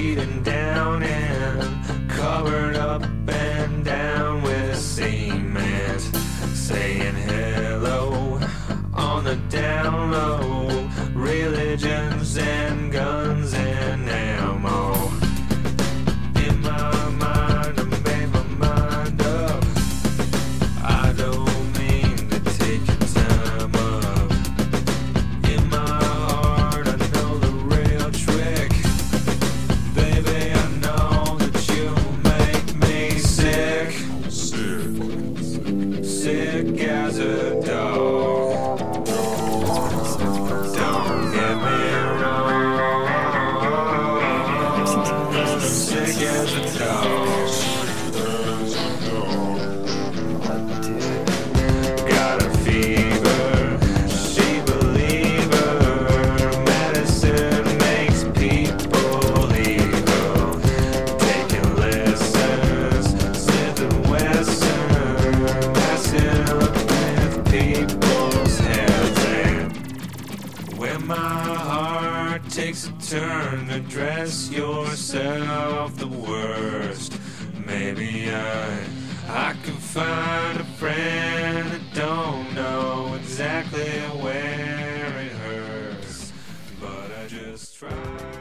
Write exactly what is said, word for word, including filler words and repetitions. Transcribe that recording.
beaten down and covered up and down with cement, saying hello on the down low, religions and guns and ammo. In my mind, I made my mind up, I don't mean to take your time up. In my heart, I know the real trick, baby, I know that you make me sick, sick, sick as a dog. Sick as a dog, got a fever, she believer, medicine makes people evil, taking lessons, Smith and Wesson, messing up with people's heads. And when my heart takes a turn to dress yourself the worst, maybe I I can find a friend that don't know exactly where it hurts, but I just try.